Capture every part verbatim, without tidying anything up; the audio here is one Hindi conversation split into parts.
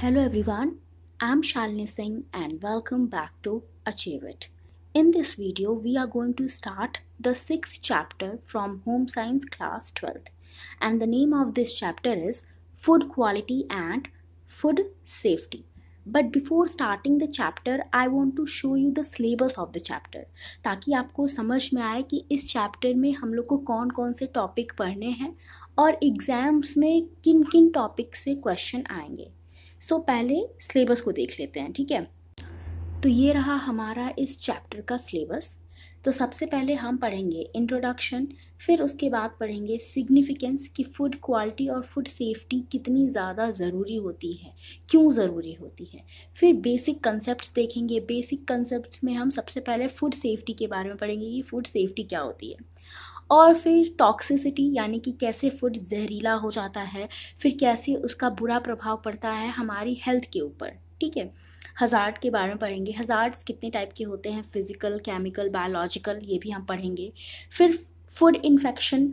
Hello everyone, I'm Shalini Singh and welcome back to Achieve It. In this video, we are going to start the sixth chapter from Home Science Class twelfth, and the name of this chapter is Food Quality and Food Safety. But before starting the chapter, I want to show you the syllabus of the chapter, ताकि आपको समझ में आए कि इस chapter में हम लोग को कौन कौन से topic पढ़ने हैं और exams में किन किन topic से question आएंगे. सो so, पहले सिलेबस को देख लेते हैं, ठीक है. तो ये रहा हमारा इस चैप्टर का सिलेबस. तो सबसे पहले हम पढ़ेंगे इंट्रोडक्शन, फिर उसके बाद पढ़ेंगे सिग्निफिकेंस कि फ़ूड क्वालिटी और फ़ूड सेफ्टी कितनी ज़्यादा ज़रूरी होती है, क्यों ज़रूरी होती है. फिर बेसिक कंसेप्ट्स देखेंगे. बेसिक कंसेप्ट्स में हम सबसे पहले फ़ूड सेफ्टी के बारे में पढ़ेंगे कि फ़ूड सेफ्टी क्या होती है, और फिर टॉक्सिसिटी यानी कि कैसे फूड जहरीला हो जाता है, फिर कैसे उसका बुरा प्रभाव पड़ता है हमारी हेल्थ के ऊपर, ठीक है. हज़ार्ड के बारे में पढ़ेंगे. हज़ार्ड्स कितने टाइप के होते हैं, फिज़िकल, केमिकल, बायोलॉजिकल, ये भी हम पढ़ेंगे. फिर फूड इन्फेक्शन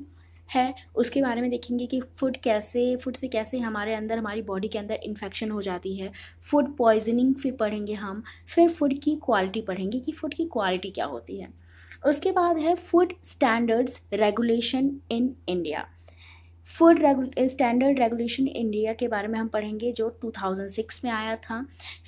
है, उसके बारे में देखेंगे कि फूड कैसे फूड से कैसे हमारे अंदर, हमारी बॉडी के अंदर इन्फेक्शन हो जाती है. फूड पॉइजनिंग फिर पढ़ेंगे हम. फिर फूड की क्वालिटी पढ़ेंगे कि फूड की क्वालिटी क्या होती है. उसके बाद है food standards regulation in India. Food standard regulation India के बारे में हम पढ़ेंगे जो दो हज़ार छह में आया था.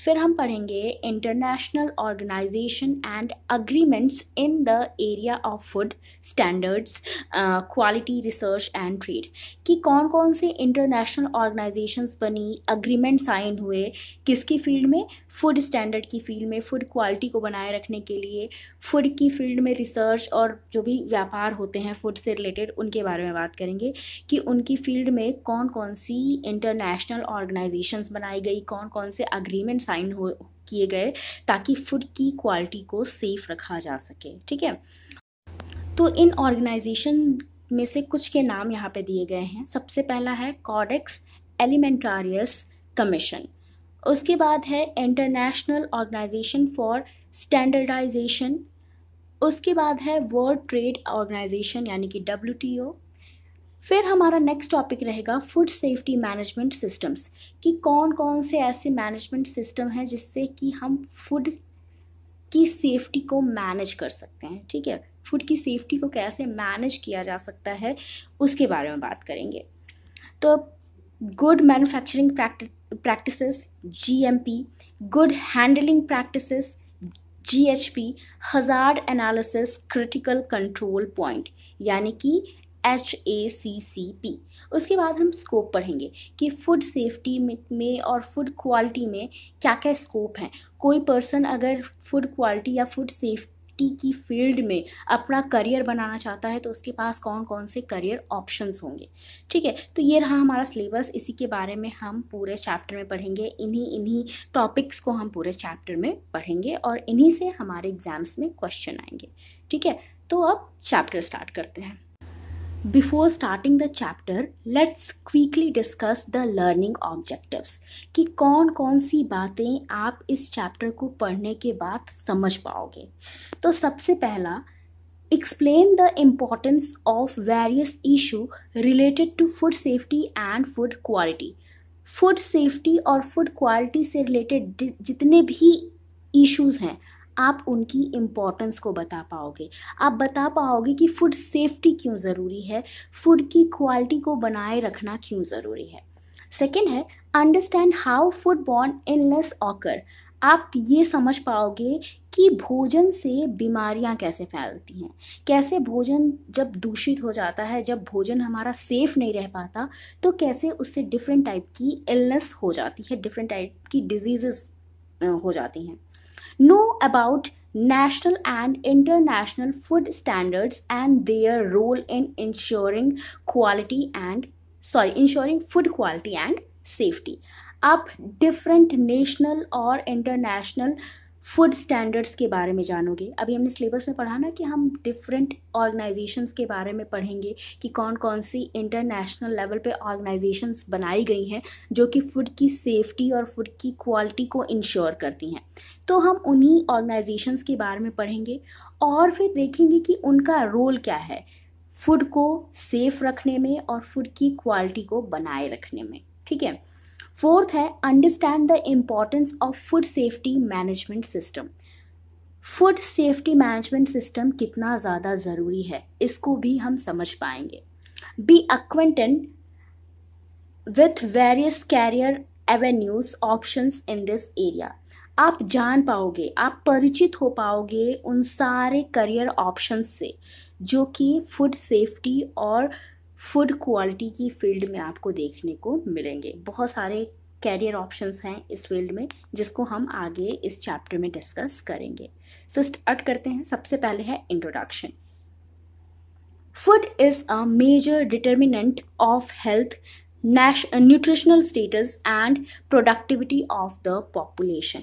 फिर हम पढ़ेंगे international organisation and agreements in the area of food standards quality research and trade, कि कौन कौन से इंटरनेशनल ऑर्गेनाइजेशंस बनी, अग्रीमेंट साइन हुए, किसकी फील्ड में, फूड स्टैंडर्ड की फील्ड में, फूड क्वालिटी को बनाए रखने के लिए, फूड की फील्ड में रिसर्च और जो भी व्यापार होते हैं फूड से रिलेटेड उनके बारे में बात करेंगे कि उनकी फील्ड में कौन कौन सी इंटरनेशनल ऑर्गेनाइजेशंस बनाई गई, कौन कौन से अग्रीमेंट साइन हो किए गए ताकि फूड की क्वालिटी को सेफ रखा जा सके, ठीक है. तो इन ऑर्गेनाइजेशन में से कुछ के नाम यहाँ पे दिए गए हैं. सबसे पहला है कॉडेक्स एलिमेंटारियस कमीशन, उसके बाद है इंटरनेशनल ऑर्गेनाइजेशन फॉर स्टैंडर्डाइजेशन, उसके बाद है वर्ल्ड ट्रेड ऑर्गेनाइजेशन यानी कि डब्ल्यू टी ओ. फिर हमारा नेक्स्ट टॉपिक रहेगा फूड सेफ्टी मैनेजमेंट सिस्टम्स, कि कौन कौन से ऐसे मैनेजमेंट सिस्टम हैं जिससे कि हम फूड की सेफ्टी को मैनेज कर सकते हैं, ठीक है. फूड की सेफ्टी को कैसे मैनेज किया जा सकता है उसके बारे में बात करेंगे. तो good manufacturing practices G M P, good handling practices G H P, hazard analysis critical control point यानी कि H A C C P. उसके बाद हम स्कोप पढ़ेंगे कि फूड सेफ्टी में, में और फूड क्वालिटी में क्या क्या स्कोप हैं. कोई पर्सन अगर फूड क्वालिटी या फूड सेफ्टी की फील्ड में अपना करियर बनाना चाहता है तो उसके पास कौन कौन से करियर ऑप्शंस होंगे, ठीक है. तो ये रहा हमारा सिलेबस, इसी के बारे में हम पूरे चैप्टर में पढ़ेंगे. इन्हीं इन्हीं टॉपिक्स को हम पूरे चैप्टर में पढ़ेंगे और इन्हीं से हमारे एग्ज़ाम्स में क्वेश्चन आएंगे, ठीक है. तो अब चैप्टर स्टार्ट करते हैं. Before starting the chapter, let's quickly discuss the learning objectives, कि कौन कौन सी बातें आप इस चैप्टर को पढ़ने के बाद समझ पाओगे. तो सबसे पहला, explain the importance of various issue related to food safety and food quality. Food safety और food quality से related जितने भी issues हैं आप उनकी इम्पॉर्टेंस को बता पाओगे. आप बता पाओगे कि फ़ूड सेफ्टी क्यों ज़रूरी है, फ़ूड की क्वालिटी को बनाए रखना क्यों ज़रूरी है. सेकंड है understand how food borne illness occur. आप ये समझ पाओगे कि भोजन से बीमारियां कैसे फैलती हैं, कैसे भोजन जब दूषित हो जाता है, जब भोजन हमारा सेफ़ नहीं रह पाता तो कैसे उससे डिफरेंट टाइप की इलनेस हो जाती है, डिफरेंट टाइप की डिजीज़ हो जाती हैं. Know about national and international food standards and their role in ensuring quality and sorry ensuring food quality and safety. आप different national और international फूड स्टैंडर्ड्स के बारे में जानोगे. अभी हमने सिलेबस में पढ़ा ना कि हम डिफरेंट ऑर्गेनाइजेशंस के बारे में पढ़ेंगे कि कौन कौन सी इंटरनेशनल लेवल पे ऑर्गेनाइजेशंस बनाई गई हैं जो कि फ़ूड की सेफ्टी और फूड की क्वालिटी को इंश्योर करती हैं. तो हम उन्हीं ऑर्गेनाइजेशंस के बारे में पढ़ेंगे और फिर देखेंगे कि उनका रोल क्या है फूड को सेफ रखने में और फूड की क्वालिटी को बनाए रखने में, ठीक है. फोर्थ है understand the importance of food safety management system. Food safety management system कितना ज़्यादा ज़रूरी है इसको भी हम समझ पाएंगे। Be acquainted with various career avenues options in this area. आप जान पाओगे, आप परिचित हो पाओगे उन सारे करियर ऑप्शंस से जो कि फूड सेफ्टी और फूड क्वालिटी की फील्ड में आपको देखने को मिलेंगे। बहुत सारे कैरियर ऑप्शंस हैं इस फील्ड में जिसको हम आगे इस चैप्टर में डिस्कस करेंगे। सो स्टार्ट करते हैं। सबसे पहले है introduction. Food is a major determinant of health, nutritional status and productivity of the population.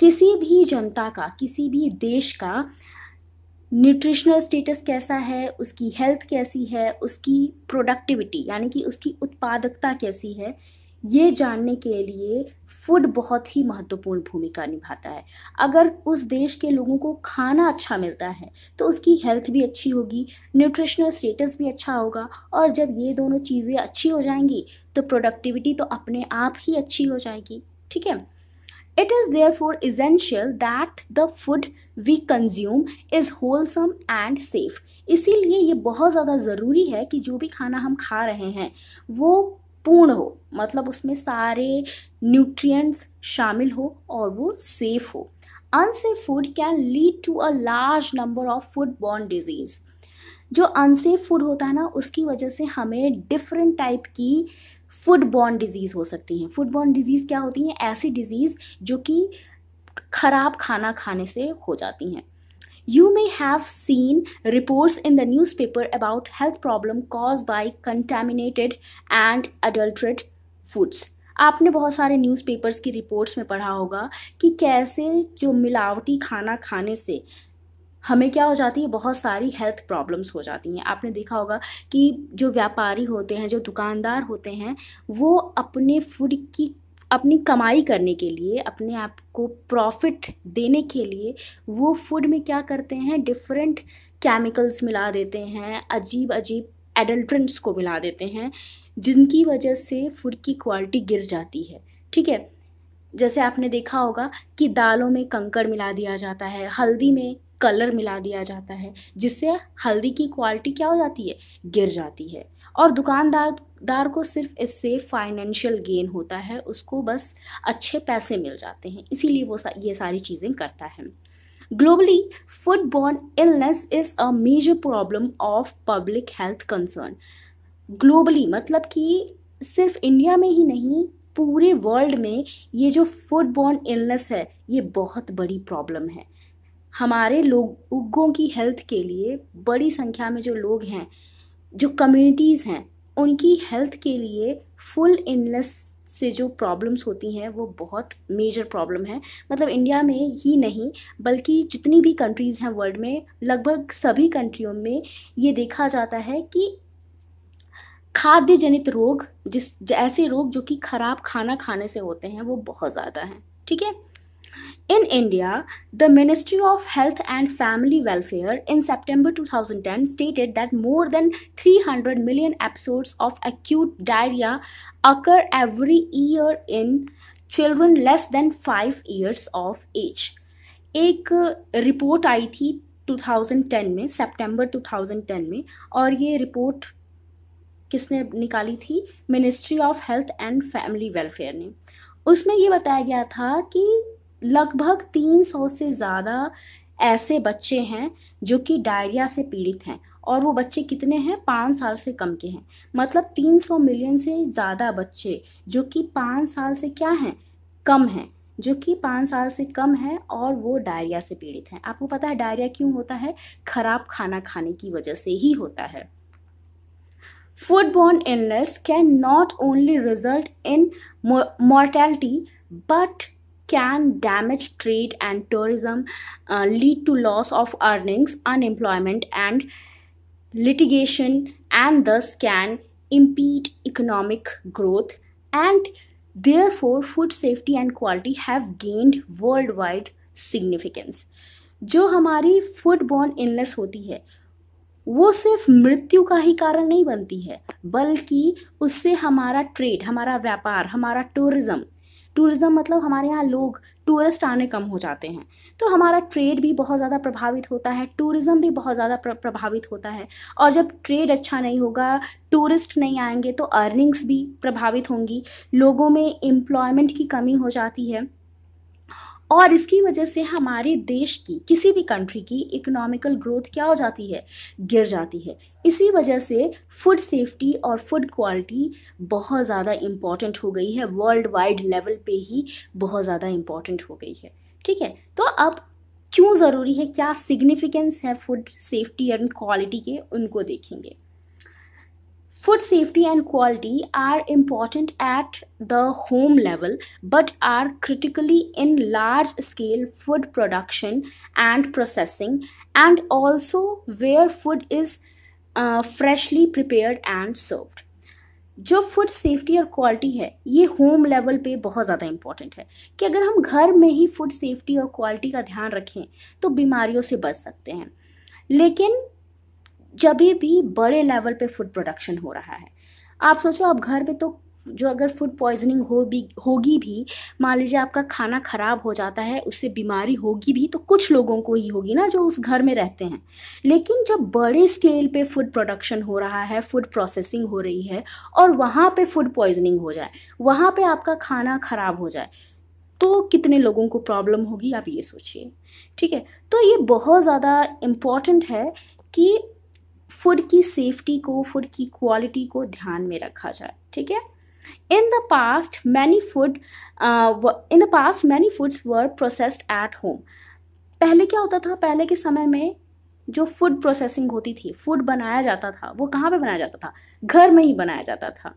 किसी भी जनता का, किसी भी देश का न्यूट्रिशनल स्टेटस कैसा है, उसकी हेल्थ कैसी है, उसकी प्रोडक्टिविटी यानी कि उसकी उत्पादकता कैसी है, ये जानने के लिए फूड बहुत ही महत्वपूर्ण भूमिका निभाता है। अगर उस देश के लोगों को खाना अच्छा मिलता है तो उसकी हेल्थ भी अच्छी होगी, न्यूट्रिशनल स्टेटस भी अच्छा होगा, और जब ये दोनों चीज़ें अच्छी हो जाएंगी तो प्रोडक्टिविटी तो अपने आप ही अच्छी हो जाएगी। ठीक है। It is therefore essential that the food we consume is wholesome and safe. इसीलिए ये बहुत ज़्यादा ज़रूरी है कि जो भी खाना हम खा रहे हैं वो पूर्ण हो, मतलब उसमें सारे न्यूट्रिएंट्स शामिल हो और वो सेफ़ हो। Unsafe food can lead to a large number of food borne disease. जो अनसेफ फूड होता है ना, उसकी वजह से हमें डिफरेंट टाइप की फूड बॉर्न डिजीज़ हो सकती हैं। फूड बॉर्न डिजीज़ क्या होती हैं? ऐसी डिजीज़ जो कि खराब खाना खाने से हो जाती हैं। You may have seen reports in the newspaper about health problem cause by contaminated and adulterate foods. आपने बहुत सारे न्यूज़पेपर्स की रिपोर्ट्स में पढ़ा होगा कि कैसे जो मिलावटी खाना खाने से हमें क्या हो जाती है, बहुत सारी हेल्थ प्रॉब्लम्स हो जाती हैं। आपने देखा होगा कि जो व्यापारी होते हैं, जो दुकानदार होते हैं, वो अपने फूड की अपनी कमाई करने के लिए, अपने आप को प्रॉफिट देने के लिए वो फूड में क्या करते हैं, डिफरेंट केमिकल्स मिला देते हैं, अजीब अजीब एडल्ट्रेंट्स को मिला देते हैं, जिनकी वजह से फूड की क्वालिटी गिर जाती है। ठीक है। जैसे आपने देखा होगा कि दालों में कंकड़ मिला दिया जाता है, हल्दी में कलर मिला दिया जाता है, जिससे हल्दी की क्वालिटी क्या हो जाती है, गिर जाती है। और दुकानदार दार को सिर्फ इससे फाइनेंशियल गेन होता है, उसको बस अच्छे पैसे मिल जाते हैं, इसीलिए वो सा, ये सारी चीज़ें करता है। Globally food borne illness is a major problem of public health concern. Globally मतलब कि सिर्फ इंडिया में ही नहीं, पूरे वर्ल्ड में ये जो फूड बॉर्न इलनेस है ये बहुत बड़ी प्रॉब्लम है। हमारे लोगों की हेल्थ के लिए, बड़ी संख्या में जो लोग हैं, जो कम्युनिटीज़ हैं, उनकी हेल्थ के लिए फूड इलनेस से जो प्रॉब्लम्स होती हैं वो बहुत मेजर प्रॉब्लम है। मतलब इंडिया में ही नहीं बल्कि जितनी भी कंट्रीज़ हैं वर्ल्ड में, लगभग सभी कंट्रियों में ये देखा जाता है कि खाद्य जनित रोग, जिस ऐसे रोग जो कि खराब खाना खाने से होते हैं, वो बहुत ज़्यादा हैं। ठीक है। In India, the Ministry of Health and Family Welfare in September two thousand ten stated that more than three hundred million episodes of acute diarrhea occur every year in children less than five years of age. एक रिपोर्ट आई थी twenty ten में, सितंबर दो हज़ार दस में, और ये रिपोर्ट किसने निकाली थी? Ministry of health and family welfare ने। उसमें ये बताया गया था कि लगभग तीन सौ से ज़्यादा ऐसे बच्चे हैं जो कि डायरिया से पीड़ित हैं, और वो बच्चे कितने हैं, पाँच साल से कम के हैं। मतलब तीन सौ मिलियन से ज़्यादा बच्चे जो कि पाँच साल से क्या हैं, कम हैं, जो कि पाँच साल से कम हैं, और वो डायरिया से पीड़ित हैं। आपको पता है डायरिया क्यों होता है? खराब खाना खाने की वजह से ही होता है। Food borne illness can not only result in mortality but can damage trade and tourism, uh, lead to loss of earnings, unemployment and litigation, and thus can impede economic growth, and therefore food safety and quality have gained worldwide significance. जो हमारी food borne illness होती है वो सिर्फ मृत्यु का ही कारण नहीं बनती है, बल्कि उससे हमारा ट्रेड, हमारा व्यापार, हमारा टूरिज़म टूरिज़म मतलब हमारे यहाँ लोग टूरिस्ट आने कम हो जाते हैं, तो हमारा ट्रेड भी बहुत ज़्यादा प्रभावित होता है, टूरिज़म भी बहुत ज़्यादा प्रभावित होता है। और जब ट्रेड अच्छा नहीं होगा, टूरिस्ट नहीं आएंगे, तो अर्निंग्स भी प्रभावित होंगी, लोगों में एम्प्लॉयमेंट की कमी हो जाती है, और इसकी वजह से हमारे देश की, किसी भी कंट्री की इकोनॉमिकल ग्रोथ क्या हो जाती है, गिर जाती है। इसी वजह से फूड सेफ्टी और फूड क्वालिटी बहुत ज़्यादा इम्पॉर्टेंट हो गई है, वर्ल्ड वाइड लेवल पे ही बहुत ज़्यादा इम्पॉर्टेंट हो गई है। ठीक है, तो अब क्यों ज़रूरी है, क्या सिग्निफिकेंस है फूड सेफ्टी एंड क्वालिटी के, उनको देखेंगे। Food safety and quality are important at the home level but are critically in large scale food production and processing, and also where food is uh, freshly prepared and served. जो फूड सेफ्टी और क्वालिटी है ये होम लेवल पे बहुत ज़्यादा इम्पॉर्टेंट है कि अगर हम घर में ही फूड सेफ्टी और क्वालिटी का ध्यान रखें तो बीमारियों से बच सकते हैं। लेकिन जब भी बड़े लेवल पे फूड प्रोडक्शन हो रहा है, आप सोचो आप घर पे, तो जो अगर फूड पॉइजनिंग हो भी होगी भी, मान लीजिए आपका खाना ख़राब हो जाता है, उससे बीमारी होगी भी तो कुछ लोगों को ही होगी ना, जो उस घर में रहते हैं। लेकिन जब बड़े स्केल पे फूड प्रोडक्शन हो रहा है, फूड प्रोसेसिंग हो रही है, और वहाँ पे फूड पॉइजनिंग हो जाए, वहाँ पे आपका खाना ख़राब हो जाए, तो कितने लोगों को प्रॉब्लम होगी, आप ये सोचिए। ठीक है, तो ये बहुत ज़्यादा इम्पॉर्टेंट है कि फूड की सेफ्टी को, फूड की क्वालिटी को ध्यान में रखा जाए। ठीक है, in the past many food in the past many foods were processed at home. पहले क्या होता था, पहले के समय में जो फूड प्रोसेसिंग होती थी, फूड बनाया जाता था, वो कहाँ पे बनाया जाता था, घर में ही बनाया जाता था।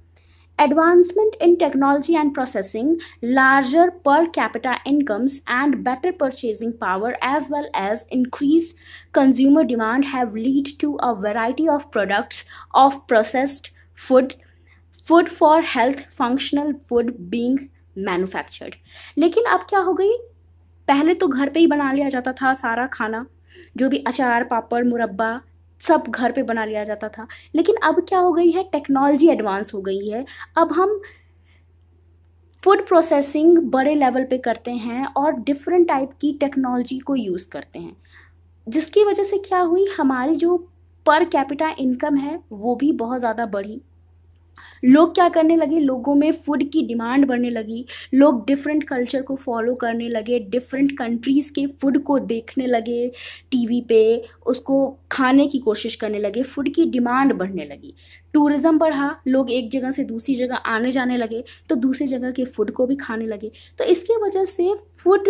Advancement in technology and processing, larger per capita incomes and better purchasing power as well as increased consumer demand have led to a variety of products of processed food, food for health, functional food being manufactured. लेकिन अब क्या हो गई, पहले तो घर पे ही बना लिया जाता था सारा खाना, जो भी अचार, पापड़, मुरब्बा सब घर पे बना लिया जाता था। लेकिन अब क्या हो गई है, टेक्नोलॉजी एडवांस हो गई है, अब हम फूड प्रोसेसिंग बड़े लेवल पे करते हैं और डिफरेंट टाइप की टेक्नोलॉजी को यूज़ करते हैं, जिसकी वजह से क्या हुई, हमारी जो पर कैपिटा इनकम है वो भी बहुत ज़्यादा बढ़ी। लोग क्या करने लगे, लोगों में फूड की डिमांड बढ़ने लगी, लोग डिफरेंट कल्चर को फॉलो करने लगे, डिफरेंट कंट्रीज़ के फूड को देखने लगे टीवी पे, उसको खाने की कोशिश करने लगे, फूड की डिमांड बढ़ने लगी, टूरिज़म बढ़ा, लोग एक जगह से दूसरी जगह आने जाने लगे, तो दूसरी जगह के फूड को भी खाने लगे। तो इसकी वजह से फूड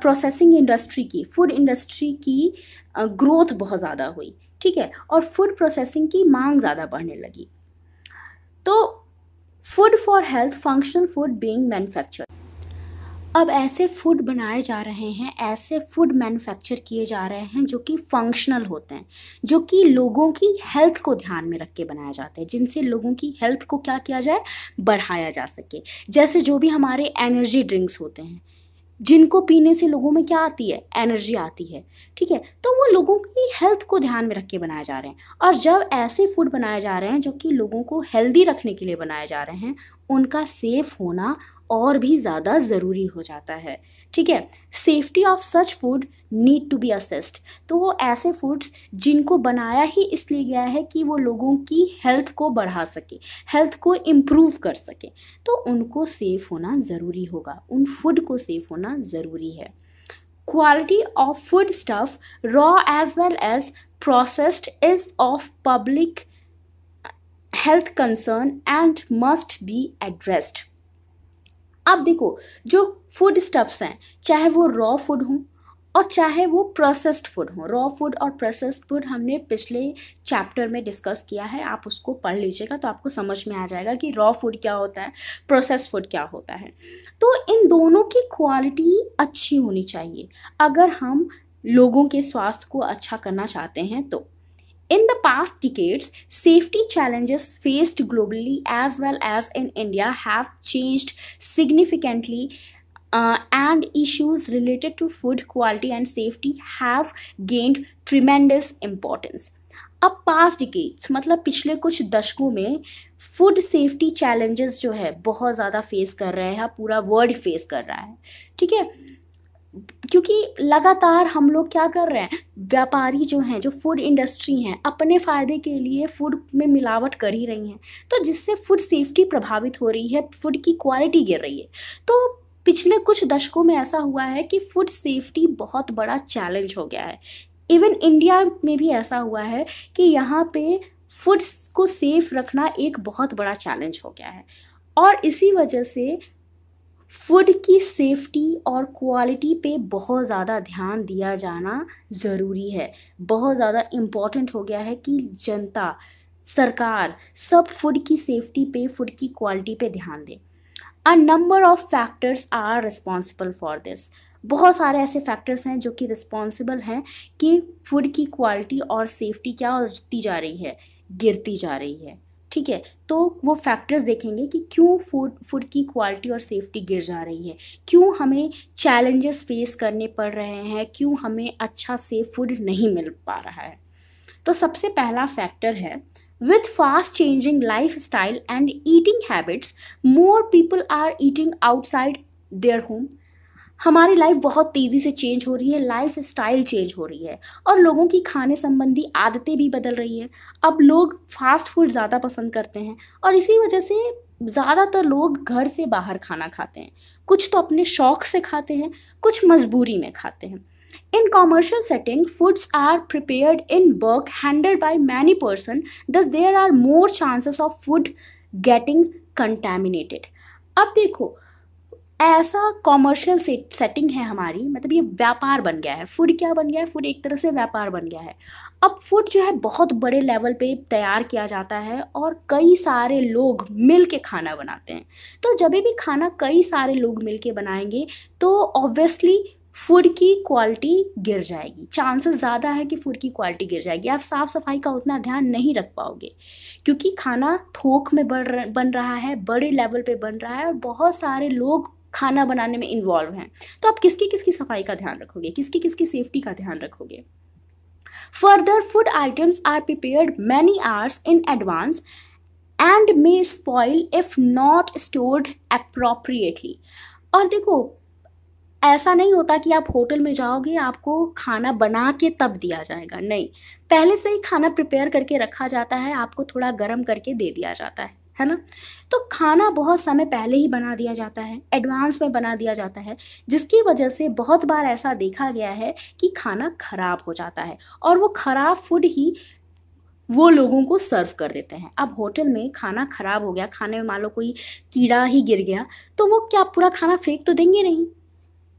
प्रोसेसिंग इंडस्ट्री की, फूड इंडस्ट्री की ग्रोथ बहुत ज़्यादा हुई। ठीक है, और फूड प्रोसेसिंग की मांग ज़्यादा बढ़ने लगी। तो food for health, functional food being manufactured, अब ऐसे फूड बनाए जा रहे हैं, ऐसे फूड मैन्युफैक्चर किए जा रहे हैं जो कि फंक्शनल होते हैं, जो कि लोगों की हेल्थ को ध्यान में रख के बनाए जाते हैं, जिनसे लोगों की हेल्थ को क्या किया जाए, बढ़ाया जा सके। जैसे जो भी हमारे एनर्जी ड्रिंक्स होते हैं, जिनको पीने से लोगों में क्या आती है, एनर्जी आती है। ठीक है, तो वो लोगों की हेल्थ को ध्यान में रख के बनाए जा रहे हैं, और जब ऐसे फूड बनाए जा रहे हैं जो कि लोगों को हेल्दी रखने के लिए बनाए जा रहे हैं, उनका सेफ होना और भी ज़्यादा ज़रूरी हो जाता है। ठीक है, safety of such food need to be assessed, तो वो ऐसे फूड्स जिनको बनाया ही इसलिए गया है कि वो लोगों की हेल्थ को बढ़ा सके, हेल्थ को इम्प्रूव कर सके, तो उनको सेफ होना ज़रूरी होगा, उन फूड को सेफ होना ज़रूरी है। Quality of food stuff raw as well as processed is of public health concern and must be addressed. अब देखो, जो फूड स्टफ्स हैं, चाहे वो रॉ फूड हों और चाहे वो प्रोसेस्ड फूड हों, रॉ फूड और प्रोसेस्ड फूड हमने पिछले चैप्टर में डिस्कस किया है, आप उसको पढ़ लीजिएगा तो आपको समझ में आ जाएगा कि रॉ फूड क्या होता है, प्रोसेस्ड फूड क्या होता है। तो इन दोनों की क्वालिटी अच्छी होनी चाहिए अगर हम लोगों के स्वास्थ्य को अच्छा करना चाहते हैं। तो in the past decades, safety challenges faced globally as well as in India have changed significantly, uh, and issues related to food quality and safety have gained tremendous importance. अब पास्ट डिकेड्स मतलब पिछले कुछ दशकों में फूड सेफ्टी चैलेंजेस जो है बहुत ज़्यादा फेस कर रहे हैं, पूरा वर्ल्ड फेस कर रहा है, ठीक है, क्योंकि लगातार हम लोग क्या कर रहे हैं, व्यापारी जो हैं, जो फूड इंडस्ट्री हैं, अपने फ़ायदे के लिए फूड में मिलावट कर ही रही हैं, तो जिससे फूड सेफ्टी प्रभावित हो रही है, फूड की क्वालिटी गिर रही है। तो पिछले कुछ दशकों में ऐसा हुआ है कि फूड सेफ्टी बहुत बड़ा चैलेंज हो गया है। इवन इंडिया में भी ऐसा हुआ है कि यहाँ पे फूड को सेफ रखना एक बहुत बड़ा चैलेंज हो गया है, और इसी वजह से फूड की सेफ्टी और क्वालिटी पे बहुत ज़्यादा ध्यान दिया जाना ज़रूरी है, बहुत ज़्यादा इम्पॉर्टेंट हो गया है कि जनता, सरकार सब फूड की सेफ्टी पे, फूड की क्वालिटी पे ध्यान दें। A number of factors are responsible for this, बहुत सारे ऐसे फैक्टर्स हैं जो कि रिस्पॉन्सिबल हैं कि फूड की क्वालिटी और सेफ्टी क्या होती जा रही है, गिरती जा रही है, ठीक है। तो वो फैक्टर्स देखेंगे कि क्यों फूड फूड की क्वालिटी और सेफ्टी गिर जा रही है, क्यों हमें चैलेंजेस फेस करने पड़ रहे हैं, क्यों हमें अच्छा सेफ फूड नहीं मिल पा रहा है। तो सबसे पहला फैक्टर है, with fast changing lifestyle and eating habits, more people are eating outside their home. हमारी लाइफ बहुत तेज़ी से चेंज हो रही है, लाइफ स्टाइल चेंज हो रही है और लोगों की खाने संबंधी आदतें भी बदल रही हैं। अब लोग फास्ट फूड ज़्यादा पसंद करते हैं और इसी वजह से ज़्यादातर लोग घर से बाहर खाना खाते हैं। कुछ तो अपने शौक़ से खाते हैं, कुछ मजबूरी में खाते हैं। In commercial setting, foods are prepared in bulk, handled by many person. Thus, there are more chances of food getting contaminated. अब देखो, ऐसा commercial setting है हमारी, मतलब ये व्यापार बन गया है। फूड क्या बन गया है? फूड एक तरह से व्यापार बन गया है। अब फूड जो है बहुत बड़े लेवल पे तैयार किया जाता है और कई सारे लोग मिल के खाना बनाते हैं। तो जब भी खाना कई सारे लोग मिल के बनाएंगे तो ऑब्वियसली फूड की क्वालिटी गिर जाएगी, चांसेस ज़्यादा है कि फूड की क्वालिटी गिर जाएगी। आप साफ़ सफाई का उतना ध्यान नहीं रख पाओगे क्योंकि खाना थोक में बढ़ बन रहा है, बड़े लेवल पे बन रहा है और बहुत सारे लोग खाना बनाने में इन्वॉल्व हैं। तो आप किसकी किसकी सफाई का ध्यान रखोगे, किसकी किसकी सेफ्टी का ध्यान रखोगे? Further, food items are prepared many hours in advance and may spoil if not stored appropriately. और देखो, ऐसा नहीं होता कि आप होटल में जाओगे, आपको खाना बना के तब दिया जाएगा, नहीं, पहले से ही खाना प्रिपेयर करके रखा जाता है, आपको थोड़ा गर्म करके दे दिया जाता है, है ना। तो खाना बहुत समय पहले ही बना दिया जाता है, एडवांस में बना दिया जाता है, जिसकी वजह से बहुत बार ऐसा देखा गया है कि खाना ख़राब हो जाता है और वो ख़राब फूड ही वो लोगों को सर्व कर देते हैं। अब होटल में खाना ख़राब हो गया, खाने में मान लो कोई कीड़ा ही गिर गया, तो वो क्या पूरा खाना फेंक तो देंगे नहीं,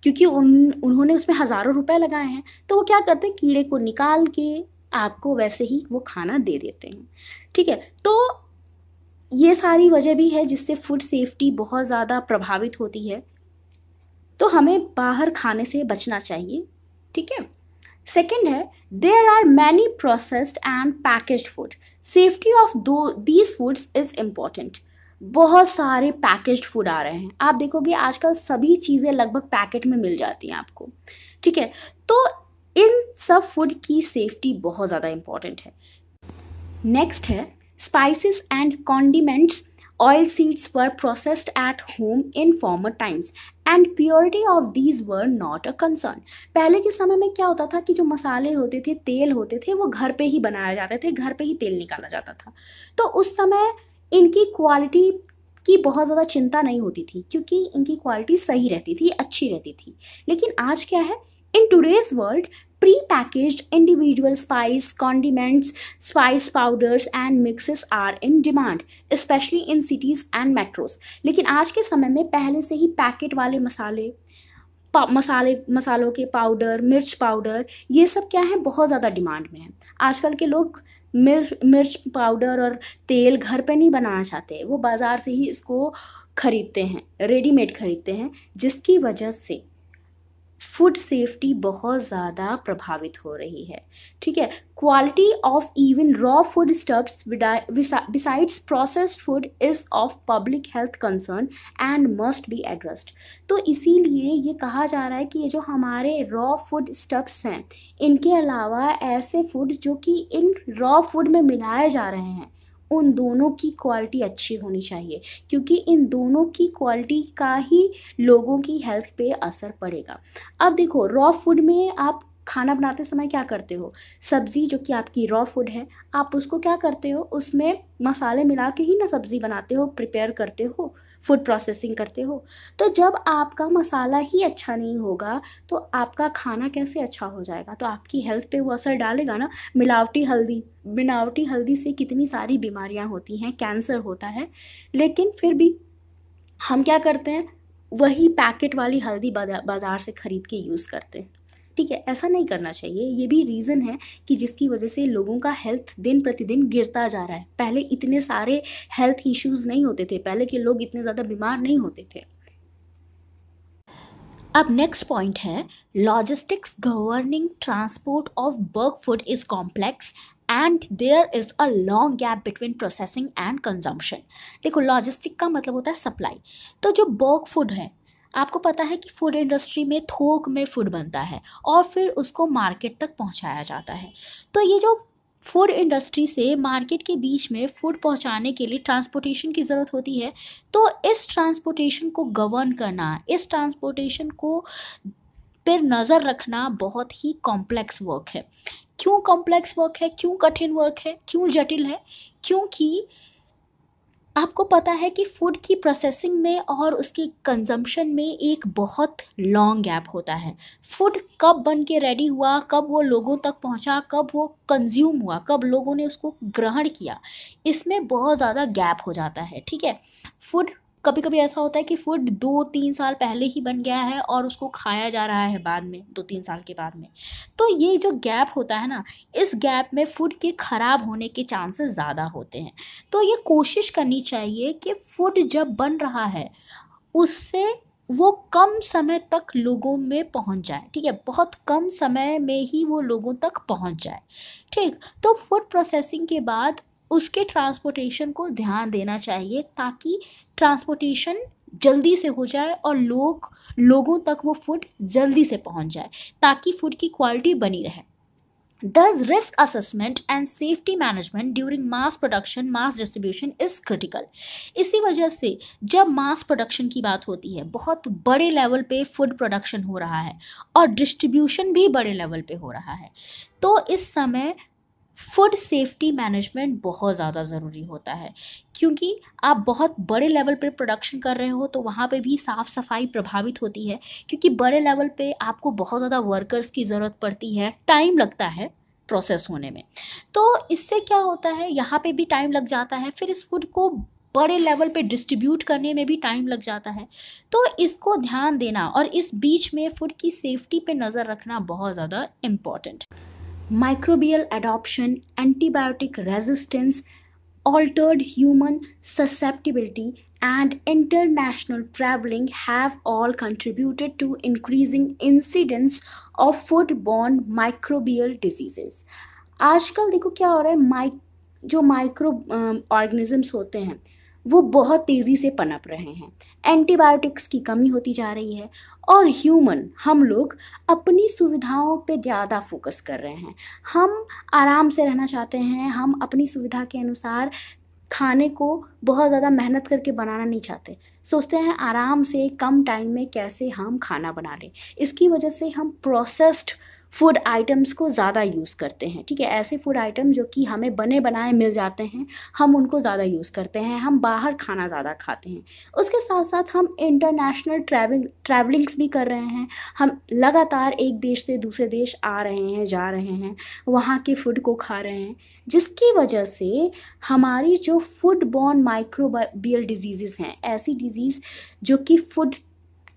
क्योंकि उन उन्होंने उसमें हज़ारों रुपए लगाए हैं। तो वो क्या करते हैं, कीड़े को निकाल के आपको वैसे ही वो खाना दे देते हैं, ठीक है। तो ये सारी वजह भी है जिससे फूड सेफ्टी बहुत ज़्यादा प्रभावित होती है। तो हमें बाहर खाने से बचना चाहिए, ठीक है। सेकेंड है, there are many processed and packaged food, safety of the these foods is important. बहुत सारे पैकेज्ड फूड आ रहे हैं, आप देखोगे आजकल सभी चीज़ें लगभग पैकेट में मिल जाती हैं आपको, ठीक है। तो इन सब फूड की सेफ्टी बहुत ज़्यादा इम्पॉर्टेंट है। नेक्स्ट है, spices and condiments, oil seeds were processed at home in former times and purity of these were not a concern. पहले के समय में क्या होता था कि जो मसाले होते थे, तेल होते थे, वो घर पे ही बनाए जाते थे, घर पे ही तेल निकाला जाता था। तो उस समय इनकी क्वालिटी की बहुत ज़्यादा चिंता नहीं होती थी क्योंकि इनकी क्वालिटी सही रहती थी, अच्छी रहती थी। लेकिन आज क्या है, in today's world pre packaged individual spice, condiments, spice powders and mixes are in demand, specially in cities and metros. लेकिन आज के समय में पहले से ही पैकेट वाले मसाले, मसाले मसालों के पाउडर, मिर्च पाउडर, ये सब क्या है, बहुत ज़्यादा डिमांड में है। आजकल के लोग मिर्च मिर्च पाउडर और तेल घर पे नहीं बनाना चाहते, वो बाज़ार से ही इसको ख़रीदते हैं, रेडीमेड ख़रीदते हैं, जिसकी वजह से फूड सेफ्टी बहुत ज़्यादा प्रभावित हो रही है, ठीक है। Quality of even raw food stuffs besides processed food is of public health concern and must be addressed. तो इसीलिए ये कहा जा रहा है कि ये जो हमारे रॉ फूड स्टफ्स हैं, इनके अलावा ऐसे फूड जो कि इन रॉ फूड में मिलाए जा रहे हैं, उन दोनों की क्वालिटी अच्छी होनी चाहिए, क्योंकि इन दोनों की क्वालिटी का ही लोगों की हेल्थ पे असर पड़ेगा। अब देखो, रॉ फूड में आप खाना बनाते समय क्या करते हो, सब्ज़ी जो कि आपकी रॉ फूड है, आप उसको क्या करते हो, उसमें मसाले मिला के ही ना सब्ज़ी बनाते हो, प्रिपेयर करते हो, फूड प्रोसेसिंग करते हो। तो जब आपका मसाला ही अच्छा नहीं होगा तो आपका खाना कैसे अच्छा हो जाएगा, तो आपकी हेल्थ पे वो असर डालेगा ना। मिलावटी हल्दी, मिलावटी हल्दी से कितनी सारी बीमारियाँ होती हैं, कैंसर होता है, लेकिन फिर भी हम क्या करते हैं, वही पैकेट वाली हल्दी बाज़ार से ख़रीद के यूज़ करते हैं, ठीक है। ऐसा नहीं करना चाहिए, ये भी रीज़न है कि जिसकी वजह से लोगों का हेल्थ दिन प्रतिदिन गिरता जा रहा है। पहले इतने सारे हेल्थ इश्यूज़ नहीं होते थे, पहले के लोग इतने ज़्यादा बीमार नहीं होते थे। अब नेक्स्ट पॉइंट है, logistics governing transport of bulk food is complex and there is a long gap between processing and consumption। देखो, लॉजिस्टिक का मतलब होता है सप्लाई। तो जो बर्क फूड है, आपको पता है कि फूड इंडस्ट्री में थोक में फूड बनता है और फिर उसको मार्केट तक पहुंचाया जाता है। तो ये जो फूड इंडस्ट्री से मार्केट के बीच में फूड पहुंचाने के लिए ट्रांसपोर्टेशन की ज़रूरत होती है, तो इस ट्रांसपोर्टेशन को गवर्न करना, इस ट्रांसपोर्टेशन को पर नज़र रखना बहुत ही कॉम्प्लेक्स वर्क है। क्यों कॉम्प्लेक्स वर्क है, क्यों कठिन वर्क है, क्यों जटिल है, क्योंकि आपको पता है कि फूड की प्रोसेसिंग में और उसकी कंजम्पशन में एक बहुत लॉन्ग गैप होता है। फूड कब बन के रेडी हुआ, कब वो लोगों तक पहुंचा, कब वो कंज्यूम हुआ, कब लोगों ने उसको ग्रहण किया, इसमें बहुत ज़्यादा गैप हो जाता है, ठीक है। फूड कभी कभी ऐसा होता है कि फूड दो तीन साल पहले ही बन गया है और उसको खाया जा रहा है बाद में, दो तीन साल के बाद में। तो ये जो गैप होता है ना, इस गैप में फूड के ख़राब होने के चांसेस ज़्यादा होते हैं। तो ये कोशिश करनी चाहिए कि फूड जब बन रहा है उससे वो कम समय तक लोगों में पहुंच जाए, ठीक है, बहुत कम समय में ही वो लोगों तक पहुंच जाए, ठीक। तो फूड प्रोसेसिंग के बाद उसके ट्रांसपोर्टेशन को ध्यान देना चाहिए, ताकि ट्रांसपोर्टेशन जल्दी से हो जाए और लोग लोगों तक वो फूड जल्दी से पहुंच जाए, ताकि फूड की क्वालिटी बनी रहे। Thus, risk assessment and safety management during mass production, mass distribution is critical। इसी वजह से जब mass production की बात होती है, बहुत बड़े लेवल पे food production हो रहा है और distribution भी बड़े लेवल पे हो रहा है, तो इस समय फूड सेफ्टी मैनेजमेंट बहुत ज़्यादा ज़रूरी होता है, क्योंकि आप बहुत बड़े लेवल पर प्रोडक्शन कर रहे हो तो वहाँ पे भी साफ़ सफाई प्रभावित होती है, क्योंकि बड़े लेवल पे आपको बहुत ज़्यादा वर्कर्स की ज़रूरत पड़ती है, टाइम लगता है प्रोसेस होने में। तो इससे क्या होता है, यहाँ पे भी टाइम लग जाता है, फिर इस फूड को बड़े लेवल पे डिस्ट्रीब्यूट करने में भी टाइम लग जाता है। तो इसको ध्यान देना और इस बीच में फूड की सेफ्टी पर नज़र रखना बहुत ज़्यादा important. microbial adoption, antibiotic resistance, altered human susceptibility and international traveling have all contributed to increasing incidence of foodborne microbial diseases। आजकल देखो क्या हो रहा है, माइक जो माइक्रो ऑर्गेनिजम्स होते हैं वो बहुत तेज़ी से पनप रहे हैं, एंटीबायोटिक्स की कमी होती जा रही है और ह्यूमन, हम लोग अपनी सुविधाओं पे ज़्यादा फोकस कर रहे हैं। हम आराम से रहना चाहते हैं, हम अपनी सुविधा के अनुसार खाने को बहुत ज़्यादा मेहनत करके बनाना नहीं चाहते, सोचते हैं आराम से कम टाइम में कैसे हम खाना बना लें। इसकी वजह से हम प्रोसेस्ड फूड आइटम्स को ज़्यादा यूज़ करते हैं, ठीक है। ऐसे फूड आइटम जो कि हमें बने बनाए मिल जाते हैं, हम उनको ज़्यादा यूज़ करते हैं, हम बाहर खाना ज़्यादा खाते हैं। उसके साथ साथ हम इंटरनेशनल ट्रैवलिंग ट्रैवलिंग्स भी कर रहे हैं, हम लगातार एक देश से दूसरे देश आ रहे हैं, जा रहे हैं, वहाँ के फूड को खा रहे हैं, जिसकी वजह से हमारी जो फूड बॉर्न माइक्रोबियल डिजीज़ हैं, ऐसी डिजीज़ जो कि फूड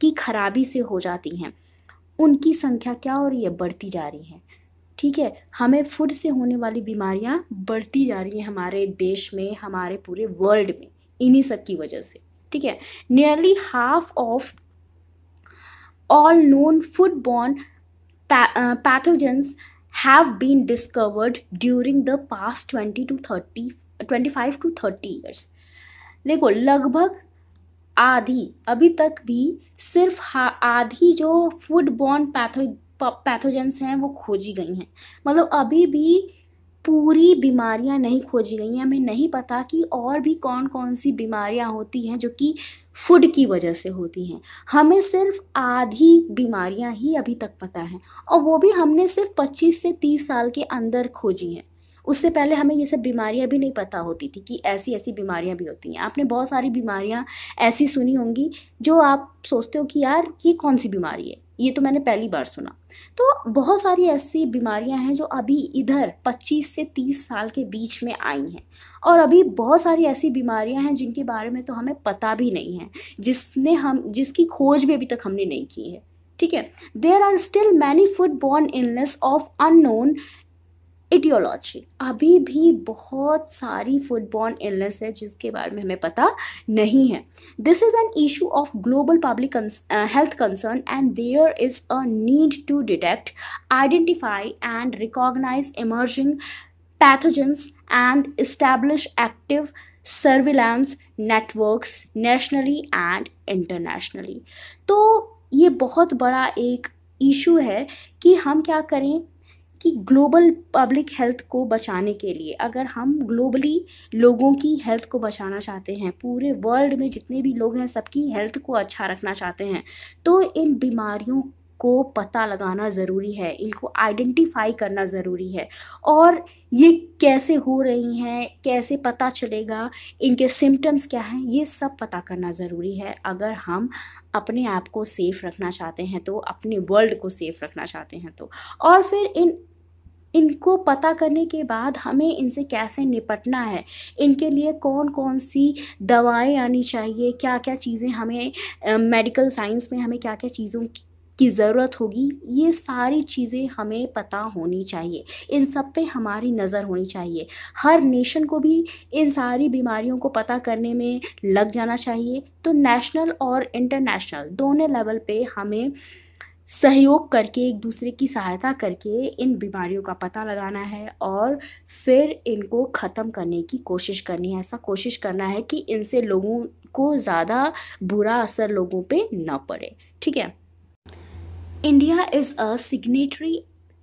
की खराबी से हो जाती हैं, उनकी संख्या क्या हो रही है, बढ़ती जा रही है, ठीक है। हमें फूड से होने वाली बीमारियां बढ़ती जा रही हैं हमारे देश में, हमारे पूरे वर्ल्ड में, इन्हीं सब की वजह से, ठीक है। Nearly half of all known foodborne pa uh, pathogens have been discovered during the past twenty to thirty, twenty-five to thirty years. देखो लगभग आधी, अभी तक भी सिर्फ आधी जो फूडबॉर्न पैथोजेंस हैं वो खोजी गई हैं. मतलब अभी भी पूरी बीमारियां नहीं खोजी गई हैं. हमें नहीं पता कि और भी कौन कौन सी बीमारियां होती हैं जो कि फूड की वजह से होती हैं. हमें सिर्फ आधी बीमारियां ही अभी तक पता हैं और वो भी हमने सिर्फ पच्चीस से तीस साल के अंदर खोजी हैं. उससे पहले हमें ये सब बीमारियां भी नहीं पता होती थी कि ऐसी ऐसी बीमारियां भी होती हैं. आपने बहुत सारी बीमारियां ऐसी सुनी होंगी जो आप सोचते हो कि यार ये कौन सी बीमारी है, ये तो मैंने पहली बार सुना. तो बहुत सारी ऐसी बीमारियां हैं जो अभी इधर पच्चीस से तीस साल के बीच में आई हैं और अभी बहुत सारी ऐसी बीमारियां हैं जिनके बारे में तो हमें पता भी नहीं है, जिसने हम जिसकी खोज भी अभी तक हमने नहीं की है. ठीक है. There are still many foodborne illness of unknown aetiology. अभी भी बहुत सारी फूडबॉर्न इलनेस है जिसके बारे में हमें पता नहीं है. This is an issue of global public health concern and there is a need to detect, identify and recognise emerging pathogens and establish active surveillance networks nationally and internationally. तो ये बहुत बड़ा एक इशू है कि हम क्या करें कि ग्लोबल पब्लिक हेल्थ को बचाने के लिए, अगर हम ग्लोबली लोगों की हेल्थ को बचाना चाहते हैं, पूरे वर्ल्ड में जितने भी लोग हैं सबकी हेल्थ को अच्छा रखना चाहते हैं, तो इन बीमारियों को पता लगाना ज़रूरी है, इनको आइडेंटिफाई करना ज़रूरी है. और ये कैसे हो रही हैं, कैसे पता चलेगा, इनके सिम्टम्स क्या हैं, ये सब पता करना ज़रूरी है अगर हम अपने आप को सेफ़ रखना चाहते हैं तो, अपने वर्ल्ड को सेफ़ रखना चाहते हैं तो. और फिर इन इनको पता करने के बाद हमें इनसे कैसे निपटना है, इनके लिए कौन कौन सी दवाएं आनी चाहिए, क्या क्या चीज़ें हमें मेडिकल साइंस में हमें क्या क्या चीज़ों की ज़रूरत होगी, ये सारी चीज़ें हमें पता होनी चाहिए. इन सब पे हमारी नज़र होनी चाहिए. हर नेशन को भी इन सारी बीमारियों को पता करने में लग जाना चाहिए. तो नेशनल और इंटरनेशनल दोनों लेवल पे हमें सहयोग करके, एक दूसरे की सहायता करके इन बीमारियों का पता लगाना है और फिर इनको ख़त्म करने की कोशिश करनी है. ऐसा कोशिश करना है कि इनसे लोगों को ज़्यादा बुरा असर लोगों पे ना पड़े. ठीक है. India is a signatory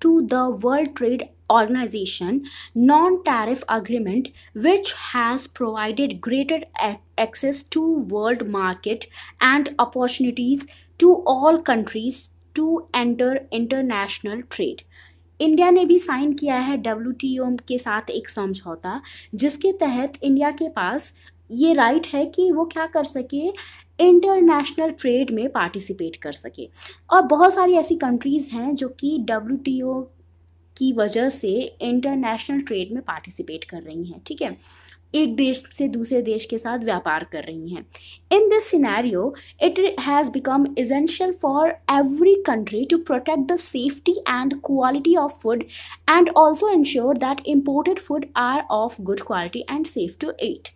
to the World Trade Organization non-tariff agreement, which has provided greater access to world market and opportunities to all countries to enter international trade. India ने भी साइन किया है डब्ल्यू टी ओ के साथ एक समझौता, जिसके तहत इंडिया के पास ये राइट है कि वो क्या कर सके, इंटरनेशनल ट्रेड में पार्टिसिपेट कर सके. और बहुत सारी ऐसी कंट्रीज़ हैं जो कि डब्ल्यू टी ओ की वजह से इंटरनेशनल ट्रेड में पार्टिसिपेट कर रही हैं. ठीक है. एक देश से दूसरे देश के साथ व्यापार कर रही हैं. In this scenario it has become essential for every country to protect the safety and quality of food and also ensure that imported food are of good quality and safe to eat.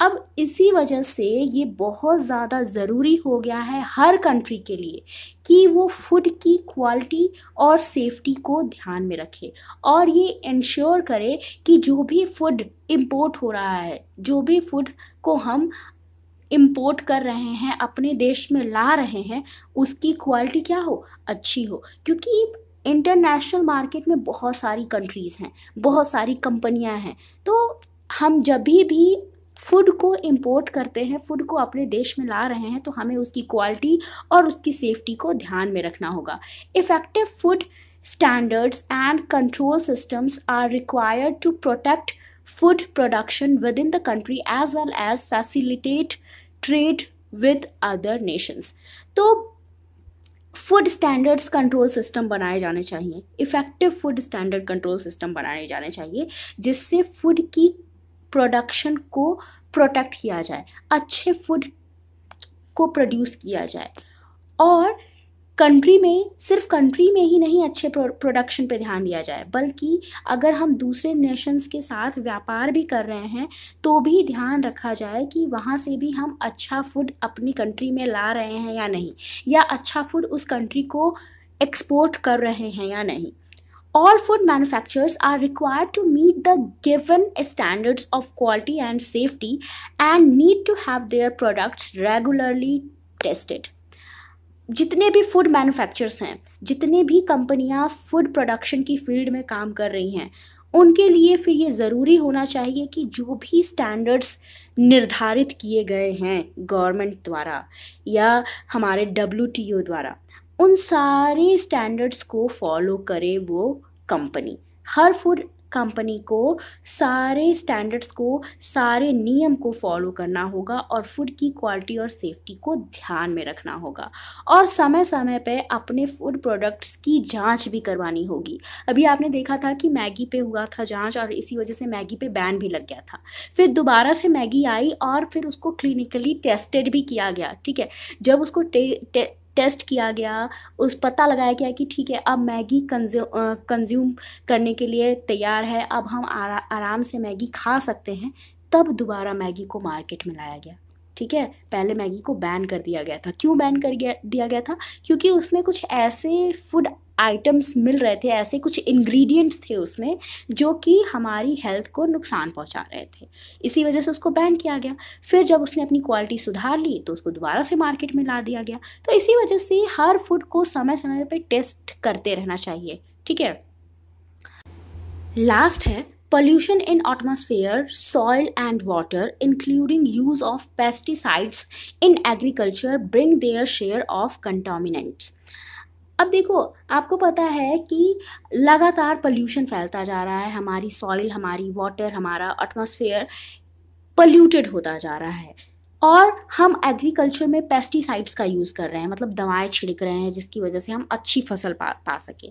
अब इसी वजह से ये बहुत ज़्यादा ज़रूरी हो गया है हर कंट्री के लिए कि वो फूड की क्वालिटी और सेफ्टी को ध्यान में रखे और ये इंश्योर करे कि जो भी फूड इंपोर्ट हो रहा है, जो भी फूड को हम इंपोर्ट कर रहे हैं, अपने देश में ला रहे हैं, उसकी क्वालिटी क्या हो, अच्छी हो. क्योंकि इंटरनेशनल मार्केट में बहुत सारी कंट्रीज़ हैं, बहुत सारी कंपनियां हैं, तो हम जब भी, भी फूड को इंपोर्ट करते हैं, फूड को अपने देश में ला रहे हैं, तो हमें उसकी क्वालिटी और उसकी सेफ्टी को ध्यान में रखना होगा. Effective food standards and control systems are required to protect food production within the country as well as facilitate trade with other nations. तो फूड स्टैंडर्ड्स कंट्रोल सिस्टम बनाए जाने चाहिए, effective food standard control system बनाए जाने चाहिए, जिससे फूड की प्रोडक्शन को प्रोटेक्ट किया जाए, अच्छे फूड को प्रोड्यूस किया जाए. और कंट्री में, सिर्फ कंट्री में ही नहीं अच्छे प्रोडक्शन पे ध्यान दिया जाए, बल्कि अगर हम दूसरे नेशंस के साथ व्यापार भी कर रहे हैं तो भी ध्यान रखा जाए कि वहाँ से भी हम अच्छा फूड अपनी कंट्री में ला रहे हैं या नहीं, या अच्छा फूड उस कंट्री को एक्सपोर्ट कर रहे हैं या नहीं. All food manufacturers are required to meet the given standards of quality and safety and need to have their products regularly tested. जितने भी फूड मैन्युफैक्चरर्स हैं, जितने भी कंपनियां फूड प्रोडक्शन की फील्ड में काम कर रही हैं, उनके लिए फिर ये ज़रूरी होना चाहिए कि जो भी स्टैंडर्ड्स निर्धारित किए गए हैं गवर्नमेंट द्वारा या हमारे डब्ल्यू टी ओ द्वारा, उन सारे स्टैंडर्ड्स को फॉलो करे वो कंपनी. हर फूड कंपनी को सारे स्टैंडर्ड्स को, सारे नियम को फॉलो करना होगा और फूड की क्वालिटी और सेफ्टी को ध्यान में रखना होगा और समय समय पे अपने फूड प्रोडक्ट्स की जांच भी करवानी होगी. अभी आपने देखा था कि मैगी पे हुआ था जांच और इसी वजह से मैगी पे बैन भी लग गया था. फिर दोबारा से मैगी आई और फिर उसको क्लिनिकली टेस्टेड भी किया गया. ठीक है, जब उसको टे, टे, टेस्ट किया गया, उस पता लगाया गया कि ठीक है अब मैगी कंज्यू कंज्यूम करने के लिए तैयार है, अब हम आरा, आराम से मैगी खा सकते हैं, तब दोबारा मैगी को मार्केट में लाया गया. ठीक है, पहले मैगी को बैन कर दिया गया था. क्यों बैन कर गया दिया गया था? क्योंकि उसमें कुछ ऐसे फूड आइटम्स मिल रहे थे, ऐसे कुछ इंग्रेडिएंट्स थे उसमें जो कि हमारी हेल्थ को नुकसान पहुंचा रहे थे, इसी वजह से उसको बैन किया गया. फिर जब उसने अपनी क्वालिटी सुधार ली तो उसको दोबारा से मार्केट में ला दिया गया. तो इसी वजह से हर फूड को समय समय पे टेस्ट करते रहना चाहिए. ठीक है, लास्ट है pollution in atmosphere, soil and water, including use of pesticides in agriculture, bring their share of contaminants. अब देखो, आपको पता है कि लगातार pollution फैलता जा रहा है, हमारी soil, हमारी water, हमारा atmosphere polluted होता जा रहा है और हम एग्रीकल्चर में पेस्टिसाइड्स का यूज़ कर रहे हैं, मतलब दवाएं छिड़क रहे हैं जिसकी वजह से हम अच्छी फसल पा पा सकें.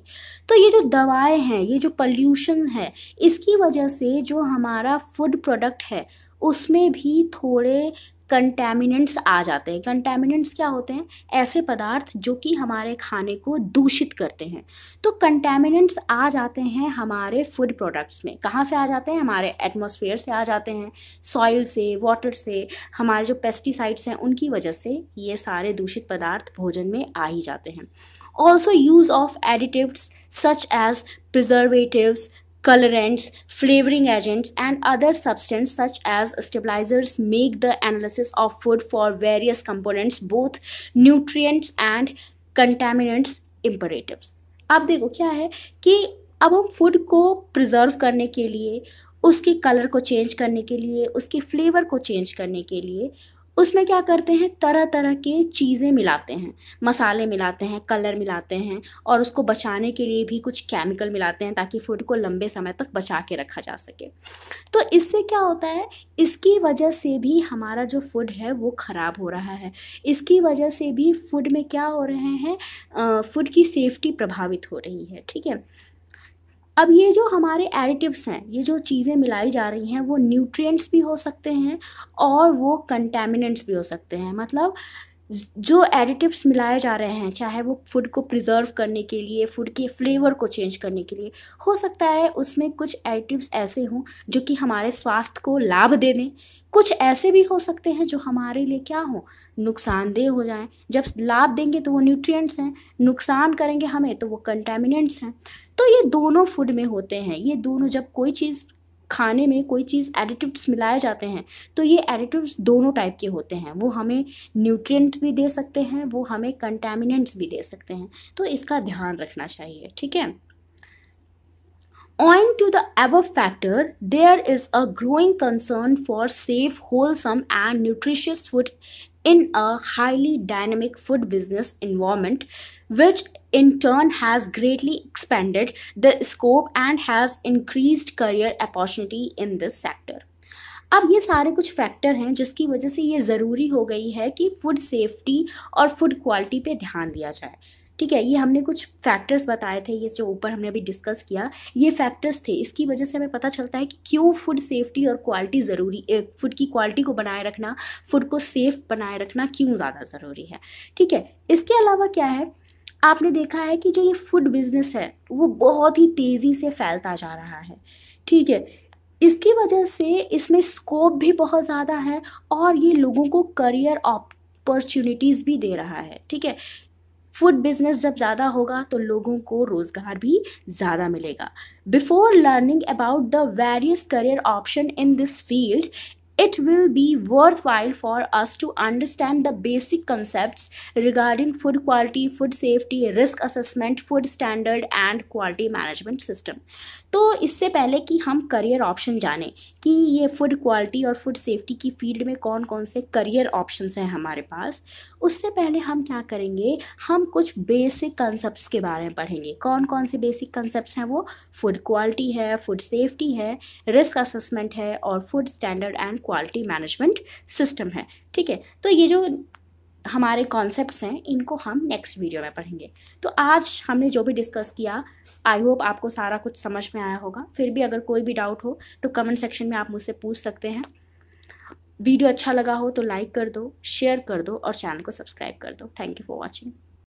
तो ये जो दवाएं हैं, ये जो पॉल्यूशन है, इसकी वजह से जो हमारा फूड प्रोडक्ट है उसमें भी थोड़े कंटैमिनेंट्स आ जाते हैं. कंटैमिनेंट्स क्या होते हैं? ऐसे पदार्थ जो कि हमारे खाने को दूषित करते हैं. तो कंटैमिनेंट्स आ जाते हैं हमारे फूड प्रोडक्ट्स में. कहाँ से आ जाते हैं? हमारे एटमॉस्फेयर से आ जाते हैं, सॉइल से, वाटर से, हमारे जो पेस्टिसाइड्स हैं उनकी वजह से ये सारे दूषित पदार्थ भोजन में आ ही जाते हैं. Also use of additives such as preservatives, colorants, flavoring agents and other substances such as stabilizers make the analysis of food for various components, both nutrients and contaminants, imperatives. आप देखो क्या है कि अब हम फूड को प्रिजर्व करने के लिए, उसके कलर को चेंज करने के लिए, उसके फ्लेवर को चेंज करने के लिए उसमें क्या करते हैं, तरह तरह के चीज़ें मिलाते हैं, मसाले मिलाते हैं, कलर मिलाते हैं और उसको बचाने के लिए भी कुछ केमिकल मिलाते हैं ताकि फूड को लंबे समय तक बचा के रखा जा सके. तो इससे क्या होता है, इसकी वजह से भी हमारा जो फूड है वो ख़राब हो रहा है. इसकी वजह से भी फूड में क्या हो रहे हैं, फूड की सेफ्टी प्रभावित हो रही है. ठीक है, अब ये जो हमारे एडिटिव्स हैं, ये जो चीज़ें मिलाई जा रही हैं, वो न्यूट्रिएंट्स भी हो सकते हैं और वो कंटैमिनेंट्स भी हो सकते हैं. मतलब जो एडिटिव्स मिलाए जा रहे हैं, चाहे वो फूड को प्रिजर्व करने के लिए, फूड के फ्लेवर को चेंज करने के लिए, हो सकता है उसमें कुछ एडिटिव्स ऐसे हों जो कि हमारे स्वास्थ्य को लाभ दे दें, कुछ ऐसे भी हो सकते हैं जो हमारे लिए क्या हो, नुकसानदेह हो जाएं. जब लाभ देंगे तो वो न्यूट्रिएंट्स हैं, नुकसान करेंगे हमें तो वो कंटैमिनेंट्स हैं. तो ये दोनों फूड में होते हैं. ये दोनों, जब कोई चीज़ खाने में, कोई चीज़ एडिटिव्स मिलाए जाते हैं तो ये एडिटिव्स दोनों टाइप के होते हैं. वो हमें न्यूट्रिएंट भी दे सकते हैं, वो हमें कंटैमिनेंट्स भी दे सकते हैं. तो इसका ध्यान रखना चाहिए. ठीक है, Owing to the above factor, there is a growing concern for safe, wholesome and nutritious food in a highly dynamic food business environment, which in turn has greatly expanded the scope and has increased career opportunity in this sector. अब ये सारे कुछ फैक्टर हैं जिसकी वजह से ये ज़रूरी हो गई है कि फूड सेफ्टी और फूड क्वालिटी पे ध्यान दिया जाए. ठीक है, ये हमने कुछ फैक्टर्स बताए थे, ये जो ऊपर हमने अभी डिस्कस किया ये फैक्टर्स थे. इसकी वजह से हमें पता चलता है कि क्यों फूड सेफ्टी और क्वालिटी ज़रूरी, फूड की क्वालिटी को बनाए रखना, फूड को सेफ बनाए रखना क्यों ज़्यादा ज़रूरी है. ठीक है, इसके अलावा क्या है, आपने देखा है कि जो ये फूड बिज़नेस है वो बहुत ही तेज़ी से फैलता जा रहा है, ठीक है। इसकी वजह से इसमें स्कोप भी बहुत ज़्यादा है और ये लोगों को करियर अपॉर्चुनिटीज़ भी दे रहा है, ठीक है। फूड बिज़नेस जब ज़्यादा होगा तो लोगों को रोज़गार भी ज़्यादा मिलेगा। Before learning about the various career option in this field, it will be worthwhile for us to understand the basic concepts regarding food quality, food safety, risk assessment, food standard and quality management system. तो इससे पहले कि हम करियर ऑप्शन जानें कि ये फूड क्वालिटी और फूड सेफ्टी की फील्ड में कौन कौन से करियर ऑप्शंस हैं हमारे पास, उससे पहले हम क्या करेंगे, हम कुछ बेसिक कंसेप्ट्स के बारे में पढ़ेंगे। कौन कौन से बेसिक कंसेप्ट्स हैं वो? फूड क्वालिटी है, फूड सेफ्टी है, रिस्क असेसमेंट है और food standard and quality management system है, ठीक है। तो ये जो हमारे कॉन्सेप्ट्स हैं इनको हम नेक्स्ट वीडियो में पढ़ेंगे। तो आज हमने जो भी डिस्कस किया, आई होप आपको सारा कुछ समझ में आया होगा। फिर भी अगर कोई भी डाउट हो तो कमेंट सेक्शन में आप मुझसे पूछ सकते हैं। वीडियो अच्छा लगा हो तो लाइक कर दो, शेयर कर दो और चैनल को सब्सक्राइब कर दो। Thank you for watching.